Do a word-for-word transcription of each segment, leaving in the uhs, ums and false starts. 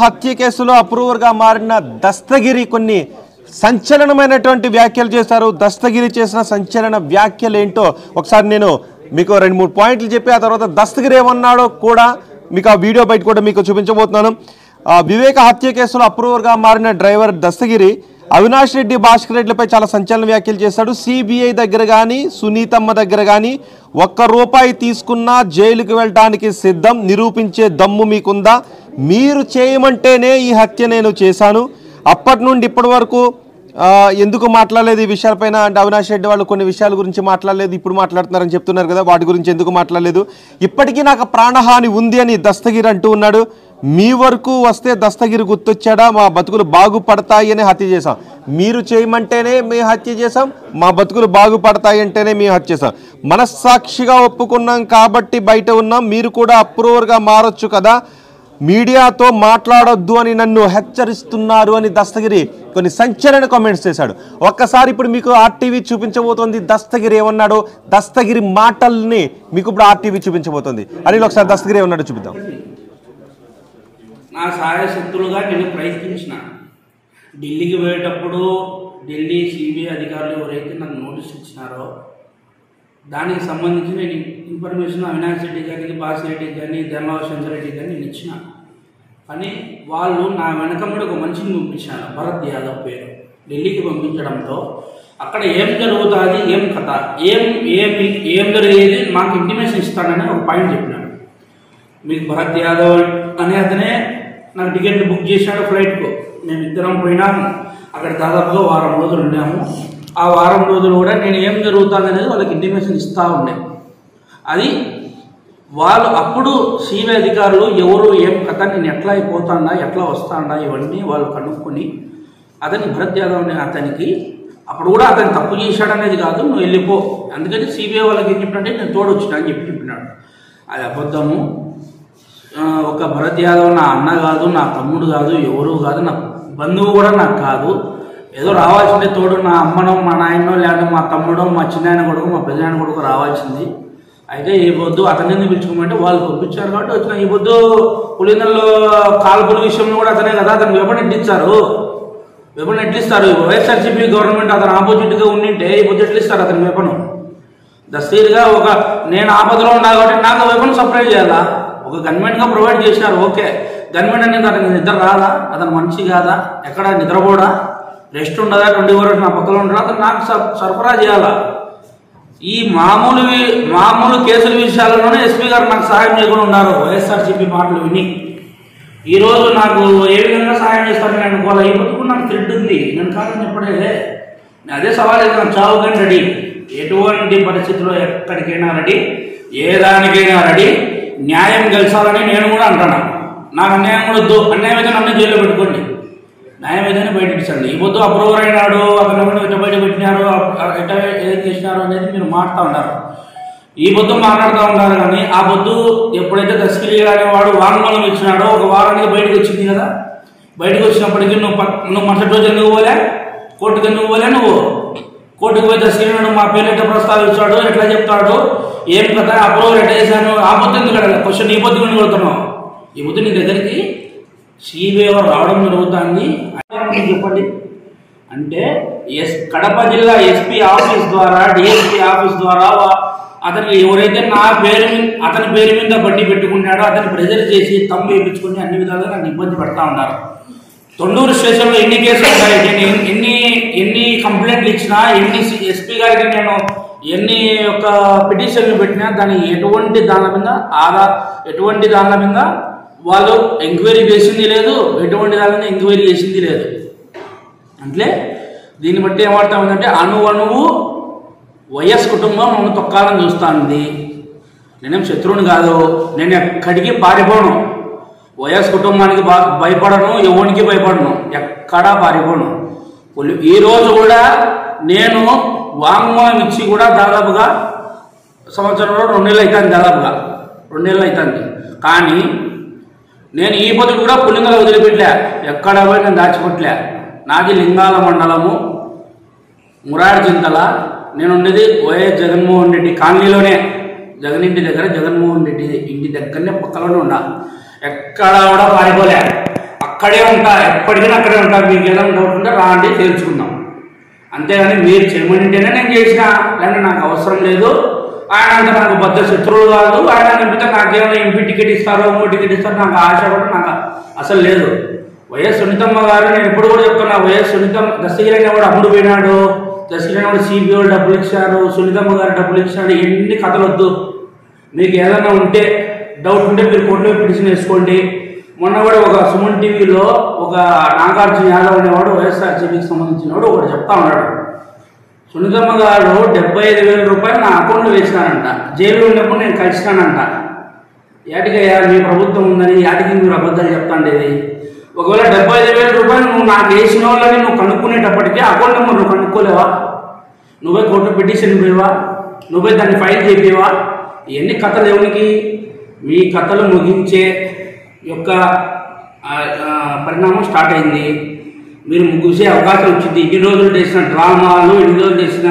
హత్య కేసులో అప్రూవర్గా మారిన దస్తగిరి కొన్ని సంచలనమైనటువంటి వ్యాఖ్యలు చేశారు। దస్తగిరి చేసిన సంచలన వ్యాఖ్యలు ఏంటో ఒకసారి నేను మీకు రెండు మూడు పాయింట్లు చెప్పి ఆ తర్వాత దస్తగిరి ఏమన్నాడో కూడా మీకు ఆ వీడియో బైట్ కూడా మీకు చూపించబోతున్నాను। వివేక హత్య కేసులో అప్రూవర్గా మారిన డ్రైవర్ దస్తగిరి అవినాష్ రెడ్డి భాస్కర్ రెడ్డిలపై చాలా సంచలన వ్యాఖ్యలు చేశాడు। సిబిఐ దగ్గర కానీ సునీతమ్మ దగ్గర కానీ ఒక్క రూపాయి తీసుకున్నా జైలుకి వెళ్ళడానికి సిద్ధం, నిరూపించే దమ్ము మీకుందా, మీరు చేయమంటేనే ఈ హత్య నేను చేశాను, అప్పటి నుండి ఇప్పటి వరకు ఎందుకు మాట్లాడలేదు ఈ విషయాలపైన అంటే అవినాష్ రెడ్డి వాళ్ళు కొన్ని విషయాల గురించి మాట్లాడలేదు, ఇప్పుడు మాట్లాడుతున్నారని చెప్తున్నారు కదా, వాటి గురించి ఎందుకు మాట్లాడలేదు, ఇప్పటికీ నాకు ప్రాణహాని ఉంది అని దస్తగిరి అంటూ ఉన్నాడు। మీ వరకు వస్తే దస్తగిరి గుర్తొచ్చాడా, మా బతుకులు బాగుపడతాయి అని హత్య చేశాం, మీరు చేయమంటేనే మేము హత్య చేశాం, మా బతుకులు బాగుపడతాయి అంటేనే మేము హత్య చేశాం, మనస్సాక్షిగా ఒప్పుకున్నాం కాబట్టి బయట ఉన్నాం, మీరు కూడా అప్రూవర్గా మారొచ్చు కదా, మీడియాతో మాట్లాడొద్దు అని నన్ను హెచ్చరిస్తున్నారు అని దస్తగిరి కొన్ని సంచలన కామెంట్స్ చేశాడు। ఒక్కసారి ఇప్పుడు మీకు ఆర్టీవీ చూపించబోతోంది దస్తగిరి ఏమన్నాడో, దస్తగిరి మాటల్ని మీకు ఇప్పుడు ఆర్టీవీ చూపించబోతోంది అని ఒకసారి దస్తగిరి ఏమన్నాడో చూపిద్దాం। నా సహాయశక్తులుగా నేను ప్రయత్నించిన, ఢిల్లీకి పోయేటప్పుడు ఢిల్లీ సిబిఐ అధికారులు ఎవరైతే నాకు నోటీస్ ఇచ్చినారో దానికి సంబంధించి నేను ఇన్ఫర్మేషన్ అవినాష్ రెడ్డి గారికి, బాస్ రెడ్డికి కానీ, జగన్మోహన్ రెడ్డి కానీ నేను ఇచ్చిన అని వాళ్ళు నా వెనకమ్మడి ఒక మనిషిని పంపించాను, భరత్ యాదవ్ పేరు, ఢిల్లీకి పంపించడంతో అక్కడ ఏం జరుగుతుంది, ఏం కథ, ఏం ఏమి ఏం జరిగేది మాకు ఇంటిమేషన్ ఇస్తానని ఒక పాయింట్ చెప్పినాడు। మీకు భరత్ యాదవ్ అనే అతనే నాకు టికెట్లు బుక్ చేశాడు ఫ్లైట్కు, మేము ఇద్దరం పోయినాము, అక్కడ దాదాపుగా వారం రోజులు ఉన్నాము। ఆ వారం రోజులు కూడా నేను ఏం జరుగుతుందనేది వాళ్ళకి ఇంటిమేషన్ ఇస్తూ ఉండే, అది వాళ్ళు అప్పుడు సిబిఐ అధికారులు ఎవరు ఏం కథ, నేను ఎట్లా అయిపోతాడా, ఎట్లా వస్తాడా ఇవన్నీ వాళ్ళు కనుక్కొని అతని భరత్ యాదవ్ అనే అతనికి అప్పుడు కూడా అతను తప్పు చేశాడనేది కాదు, నువ్వు వెళ్ళిపో, అందుకని సిబిఐ వాళ్ళకి ఏం చెప్పినంటే నేను తోడు వచ్చినా అని చెప్పి చెప్పినాడు। అది అబద్ధము, ఒక భరత్ యాదవ్ నా అన్న కాదు, నా తమ్ముడు కాదు, ఎవరు కాదు, నా బంధువు కూడా నాకు కాదు, ఏదో రావాల్సిందే తోడు, నా అమ్మనో మా నాయనో లేకపోతే మా తమ్ముడో మా చిన్నాయన కొడుకు మా పెద్దనాయన కొడుకు రావాల్సింది, అయితే ఈ పొద్దు అతని ఎందుకు పిలుచుకోమంటే వాళ్ళు పంపించారు కాబట్టి వచ్చిన, ఈ పొద్దు పులిందల్లో కాల్పుల విషయంలో కూడా అతనే కదా, అతను వెపన్ ఎట్లిస్తారు, వెపన్ ఎట్లిస్తారు, వైఎస్ఆర్సీపీ గవర్నమెంట్ అతను ఆపోజిట్గా ఉండింటే ఈ పొద్దు ఎట్లిస్తారు అతని వెపను, దస్తగిరిగా ఒక నేను ఆపదలో ఉన్నా కాబట్టి నాకు వెపన్ సప్లై చేయాలా, ఒక గవర్నమెంట్గా ప్రొవైడ్ చేసినారు, ఓకే గవర్నమెంట్ అనేది అతనికి నిద్ర రాదా, అతను మనిషి కాదా, ఎక్కడ నిద్రపోడా, రెస్ట్ ఉండదా, ట్వంటీ ఫోర్ అవర్స్ నా పక్కలో ఉండరా, అతను నాకు సరఫరా చేయాలా, ఈ మామూలు మామూలు కేసుల విషయాలలోనే ఎస్పీ గారు నాకు సహాయం చేయకుండా ఉన్నారు వైఎస్ఆర్సీపీ మాటలు విని, ఈరోజు నాకు ఏ విధంగా సహాయం చేస్తారని నేను అనుకోవాలి, ఈ బతుకు నాకు థ్రెడ్ ఉంది, నేను కాదని చెప్పడే, అదే సవాల్ అవుతాను, చావుకైనా రెడీ, ఎటువంటి పరిస్థితుల్లో ఎక్కడికైనా రెడీ, ఏ దానికైనా రెడీ, న్యాయం గెలిచాలని నేను కూడా అంటాను, నాకు అన్యాయం కూడా వద్దు, అన్యాయం అయితే నన్ను జైల్లో పెట్టుకోండి, న్యాయం ఏదైనా బయటపించండి, ఈ పొద్దు అప్రూవర్ అయినాడు, అక్కడ ఇట బయట పెట్టినారు, ఎట ఏం చేసినారు అనేది మీరు మాట్లాడుతూ ఉన్నారు, ఈ పొద్దు మాట్లాడుతూ ఉన్నారు, కానీ ఆ పొద్దు ఎప్పుడైతే దస్తగిరి అనేవాడు వాంగ్మూలం ఇచ్చినాడో ఒక వారానికి బయటకు వచ్చింది కదా, బయటకు వచ్చినప్పటికీ నువ్వు నువ్వు మరుసటి రోజు ఎందుకు పోలే కోర్టుకు, ఎందుకు పోలే నువ్వు కోర్టుకు పోయి దస్తగిరి మా పేరు ఎట్లా ప్రస్తావించాడు, ఎట్లా చెప్తాడు, ఏం కదా అప్రూవర్ ఎట్లా చేశాను, ఆ పొద్దు ఎందుకు అడగ క్వశ్చన్, ఈ పొద్దు నేను కొడుతున్నావు, ఈ పొద్దు నీ దగ్గరికి సిబిఐ రావడం జరుగుతుంది చెప్పండి అంటే, ఎస్ కడప జిల్లా ఎస్పీ ఆఫీస్ ద్వారా, డిఎస్పీ ఆఫీస్ ద్వారా అతనికి ఎవరైతే నా పేరు అతని పేరు మీద బట్టి పెట్టుకున్నాడో అతను ప్రెజర్ చేసి తమ్ము వేయించుకుని అన్ని విధాలుగా నన్ను ఇబ్బంది పెడతా ఉన్నారు। తొండూరు స్టేషన్లో ఎన్ని కేసులు ఉన్నాయి, నేను ఎన్ని ఎన్ని కంప్లైంట్లు ఇచ్చినా, ఎన్ని ఎస్పీ గారికి నేను ఎన్ని యొక్క పిటిషన్లు పెట్టినా దానికి ఎటువంటి దాని మీద ఆదా ఎటువంటి దాని మీద వాళ్ళు ఎంక్వైరీ చేసింది లేదు, ఎటువంటి దానిని ఎంక్వైరీ చేసింది లేదు, అంటే దీన్ని బట్టి ఏమవుతా ఉందంటే అణువు అణువు వైఎస్ కుటుంబం నన్ను తొక్కాలని చూస్తుంది, నేనేం శత్రువుని కాదు, నేను ఎక్కడికి పారిపోను, వైఎస్ కుటుంబానికి భయపడను, ఎవరికి భయపడను, ఎక్కడా పారిపోను, ఈరోజు కూడా నేను వాంగ్మూలం ఇచ్చి కూడా దాదాపుగా సంవత్సరంలో రెండు నెలలు అవుతుంది, దాదాపుగా రెండు నెలలు అవుతుంది, కానీ నేను ఈ పొద్దుడు కూడా పులింగలు వదిలిపెట్టలే, ఎక్కడ పోయి నేను దాచిపెట్టలే, నాది లింగాల మండలము మురార్జింతల, నేను ఉండేది వైఎస్ జగన్మోహన్ రెడ్డి కాలనీలోనే, జగన్ ఇంటి దగ్గర, జగన్మోహన్ రెడ్డి ఇంటి దగ్గరనే పక్కలోనే ఉండా, ఎక్కడ కూడా పారిపోలే। అక్కడే ఉంటాయి, ఎప్పటికైనా అక్కడే ఉంటారు. మీకు ఏదైనా డౌట్ ఉంటే రాండి తెలుసుకుందాం, అంతేగాని మీరు చేయమంటేనే నేను చేసిన లేదంటే నాకు అవసరం లేదు, ఆయన అంటే నాకు పెద్ద శత్రువులు కాదు, ఆయన అనిపితే నాకేమైనా ఎంపీ టికెట్ ఇస్తారో ఓ టికెట్ ఇస్తారో నాకు ఆశ కూడా నాకు అసలు లేదు. వైఎస్ సునీతమ్మ గారు నేను ఎప్పుడు కూడా చెప్తున్నా, వైఎస్ సునీతమ్మ దస్తగిరి కూడా అమ్ముడు పోయినాడు, దస్తగిరి కూడా సిబిఐ డబ్బులు ఇచ్చారు, సునీతమ్మ గారు డబ్బులు ఇచ్చారు, ఎన్ని కథలొద్దు. మీకు ఏదైనా ఉంటే డౌట్ ఉంటే మీరు కోర్టులో పిటిషన్ వేసుకోండి. మొన్న కూడా ఒక సుమన్ టీవీలో ఒక నాగార్జున యాదవ్ అనేవాడు వైఎస్ఆర్సీపీకి సంబంధించిన వాడు ఒకటి చెప్తా ఉన్నాడు, సునీతమ్మ గారు డెబ్బై ఐదు వేల రూపాయలు నా అకౌంట్లో వేసినానంట, జైల్లో ఉన్నప్పుడు నేను కలిసినానంట. ఏటికయ్యా మీ ప్రభుత్వం ఉందని ఏటికి మీరు అబద్ధాలు చెప్తాండేది? ఒకవేళ డెబ్బై ఐదు వేల రూపాయలు నువ్వు నాకు వేసిన వాళ్ళని నువ్వు కనుక్కునేటప్పటికీ అకౌంట్ నెంబర్ నువ్వు కనుక్కోలేవా? నువ్వే కోర్టు పిటిషన్ పోయేవా? నువ్వే దాన్ని ఫైల్ చేపేవా? ఇవన్నీ కథలు ఎవరికి? మీ కథలు ముగించే యొక్క పరిణామం స్టార్ట్ అయింది. మీరు ముగిసే అవకాశం వచ్చింది. ఇన్ని రోజులు చేసిన డ్రామాలు, ఇన్ని రోజులు చేసిన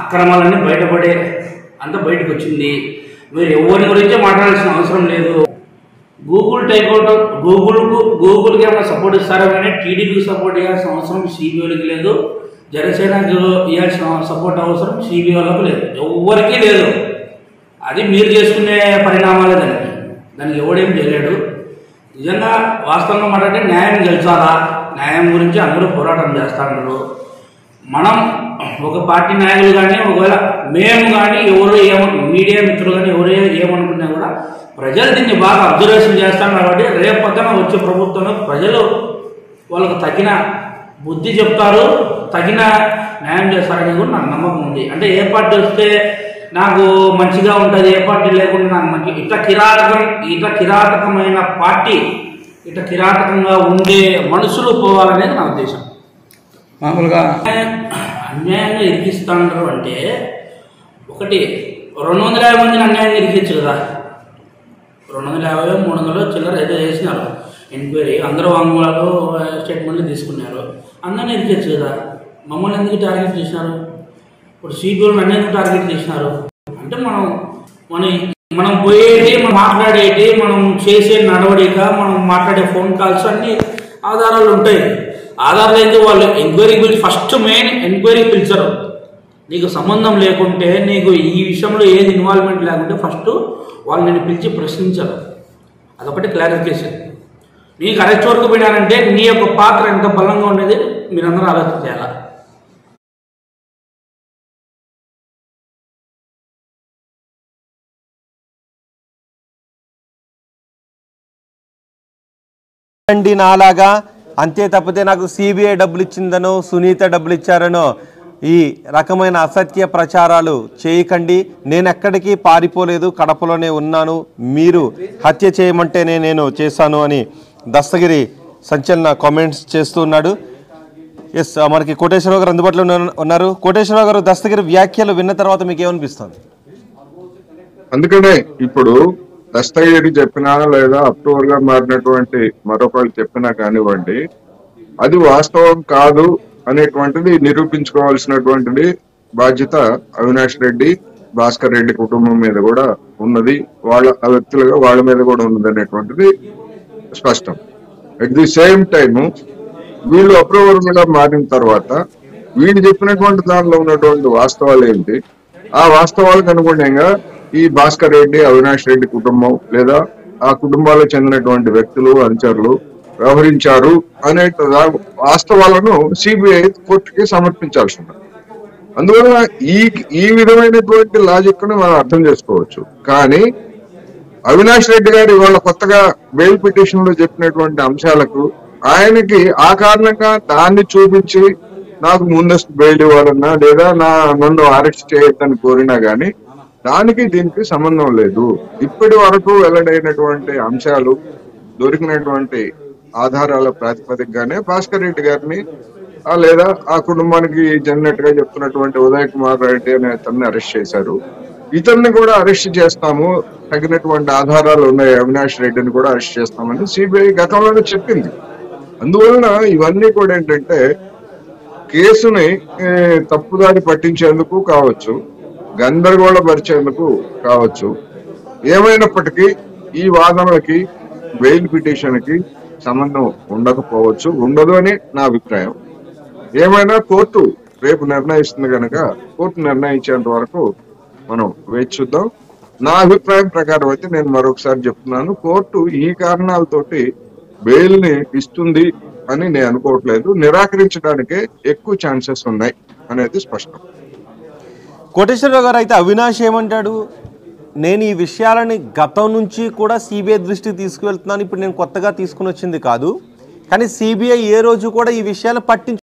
అక్రమాలన్నీ బయటపడే అంత బయటకు వచ్చింది. మీరు ఎవరి గురించి మాట్లాడాల్సిన అవసరం లేదు. గూగుల్ టైకౌట్ గూగుల్కు గూగుల్కి ఏమైనా సపోర్ట్ ఇస్తారో కానీ టీడీపీకి సపోర్ట్ ఇవ్వాల్సిన అవసరం సిబిఐకి లేదు, జనసేనకి ఇవ్వాల్సిన సపోర్ట్ అవసరం సిబిఐలకు లేదు, ఎవరికీ లేదు. అది మీరు చేసుకునే పరిణామాలే, దానికి దానికి ఎవడేం చేయలేడు. నిజంగా వాస్తవంగా మాట్లాడితే న్యాయం గెలిచాలా, న్యాయం గురించి అందరూ పోరాటం చేస్తున్నారు. మనం ఒక పార్టీ నాయకులు కానీ ఒకవేళ మేము కానీ ఎవరు ఏమను మీడియా మిత్రులు కానీ ఎవరు ఏమనుకున్నా కూడా ప్రజలు దీన్ని బాగా అబ్జర్వేషన్ చేస్తాం కాబట్టి రేపు పక్కన వచ్చే ప్రభుత్వంలో ప్రజలు వాళ్ళకు తగిన బుద్ధి చెప్తారు, తగిన న్యాయం చేస్తారని కూడా నాకు నమ్మకం ఉంది. అంటే ఏ పార్టీ వస్తే నాకు మంచిగా ఉంటుంది, ఏ పార్టీ లేకుండా నాకు మంచి ఇట్లా కిరాటకం ఇట్లా కిరాటకమైన పార్టీ ఇట్లా కిరాటకంగా ఉండే మనుషులు పోవాలనేది నా ఉద్దేశం. మామూలుగా అన్యాయంగా ఇరికిస్తాను అంటే ఒకటి రెండు వందల యాభై మందిని అన్యాయంగా ఇరికిచ్చు కదా, రెండు వందల యాభై మూడు వందలు చిల్లర ఏదో చేసినారు ఎంక్వైరీ, అందరూ వాంగ్మూలాలు స్టేట్మెంట్లు తీసుకున్నారు, అందరినీ ఇరికిచ్చు కదా. మమ్మల్ని ఎందుకు టార్గెట్ చేసినారు? ఇప్పుడు సీబీఐని అన్యాయంగా టార్గెట్ చేసినారు అంటే మనం మన మనం పోయేటి, మనం మాట్లాడేటి, మనం చేసే నడవడిక, మనం మాట్లాడే ఫోన్ కాల్స్ అన్ని ఆధారాలు ఉంటాయి. ఆధారాలు అయితే వాళ్ళు ఎంక్వైరీకి పిలిచి ఫస్ట్ మెయిన్ ఎంక్వైరీకి పిలిచారు. నీకు సంబంధం లేకుంటే, నీకు ఈ విషయంలో ఏది ఇన్వాల్వ్మెంట్ లేకుంటే ఫస్ట్ వాళ్ళు నేను పిలిచి ప్రశ్నించారు, అదొకటి క్లారిఫికేషన్. నీకు అరెస్ట్ వరకు పోయినారంటే నీ యొక్క పాత్ర ఎంత బలంగా ఉండేది మీరందరూ ఆలోచన చేయాలి. అండి నాలాగా అంతే తప్పితే నాకు సిబిఐ డబ్బులు ఇచ్చిందనో సునీత డబ్బులు ఇచ్చారనో ఈ రకమైన అసత్య ప్రచారాలు చేయకండి. నేను ఎక్కడికి పారిపోలేదు, కడపలోనే ఉన్నాను, మీరు హత్య చేయమంటేనే నేను చేశాను అని దస్తగిరి సంచలన కామెంట్స్ చేస్తూ ఉన్నాడు. ఎస్, మనకి కోటేశ్వరరావు గారు అందుబాటులో ఉన్నారు. కోటేశ్వరరావు గారు, దస్తగిరి వ్యాఖ్యలు విన్న తర్వాత మీకు ఏమనిపిస్తుంది? అందుకనే ఇప్పుడు దస్తగిరి చెప్పినా లేదా అప్రూవర్ గా మారినటువంటి మరొకళ్ళు చెప్పినా కానివ్వండి, అది వాస్తవం కాదు అనేటువంటిది నిరూపించుకోవాల్సినటువంటిది బాధ్యత అవినాష్ రెడ్డి, భాస్కర్ రెడ్డి కుటుంబం మీద కూడా ఉన్నది, వాళ్ళ వ్యక్తులుగా వాళ్ళ మీద కూడా ఉన్నది అనేటువంటిది స్పష్టం. అట్ ది సేమ్ టైము వీళ్ళు అప్రూవర్ గా మారిన తర్వాత వీళ్ళు చెప్పినటువంటి దానిలో ఉన్నటువంటి వాస్తవాలు ఏంటి, ఆ వాస్తవాలకు అనుగుణంగా ఈ భాస్కర్ రెడ్డి, అవినాష్ రెడ్డి కుటుంబం లేదా ఆ కుటుంబాలకు చెందినటువంటి వ్యక్తులు, అనుచరులు వ్యవహరించారు అనే వాస్తవాలను సిబిఐ కోర్టుకి సమర్పించాల్సి ఉన్నది. అందువల్ల ఈ ఈ విధమైనటువంటి లాజిక్ ను మనం అర్థం చేసుకోవచ్చు. కానీ అవినాష్ రెడ్డి గారు ఇవాళ కొత్తగా బెయిల్ పిటిషన్ లో చెప్పినటువంటి అంశాలకు ఆయనకి ఆ కారణంగా దాన్ని చూపించి నాకు ముందస్తు బెయిల్ ఇవ్వాలన్నా లేదా నా నన్ను అరెస్ట్ చేయొద్దని కోరినా కానీ దానికి దీనికి సంబంధం లేదు. ఇప్పటి వరకు వెల్లడైనటువంటి అంశాలు, దొరికినటువంటి ఆధారాల ప్రాతిపదికగానే భాస్కర్ రెడ్డి గారిని లేదా ఆ కుటుంబానికి చెందినట్టుగా చెప్తున్నటువంటి ఉదయ్ కుమార్ రెడ్డి అనే అతన్ని అరెస్ట్ చేశారు. ఇతన్ని కూడా అరెస్ట్ చేస్తాము, తగినటువంటి ఆధారాలు ఉన్నాయి, అవినాష్ రెడ్డిని కూడా అరెస్ట్ చేస్తామని సిబిఐ గతంలోనే చెప్పింది. అందువలన ఇవన్నీ కూడా ఏంటంటే కేసుని తప్పుదారి పట్టించేందుకు కావచ్చు, గందరగోళ పరిచేందుకు కావచ్చు. ఏమైనప్పటికీ ఈ వాదనలకి, బెయిల్ పిటిషన్కి సంబంధం ఉండకపోవచ్చు, ఉండదు అని నా అభిప్రాయం. ఏమైనా కోర్టు రేపు నిర్ణయిస్తుంది కనుక కోర్టు నిర్ణయించేంత వరకు మనం వేచి చూద్దాం. నా అభిప్రాయం ప్రకారం అయితే నేను మరొకసారి చెప్తున్నాను, కోర్టు ఈ కారణాలతోటి బెయిల్ ని ఇస్తుంది అని నేను అనుకోవట్లేదు. నిరాకరించడానికే ఎక్కువ ఛాన్సెస్ ఉన్నాయి అనేది స్పష్టం. కోటేశ్వరరావు గారు అయితే అవినాష్ ఏమంటాడు? నేను ఈ విషయాలని గతం నుంచి కూడా సిబిఐ దృష్టికి తీసుకువెళ్తున్నాను, ఇప్పుడు నేను కొత్తగా తీసుకుని వచ్చింది కాదు, కానీ సిబిఐ ఏ రోజు కూడా ఈ విషయాలు పట్టించు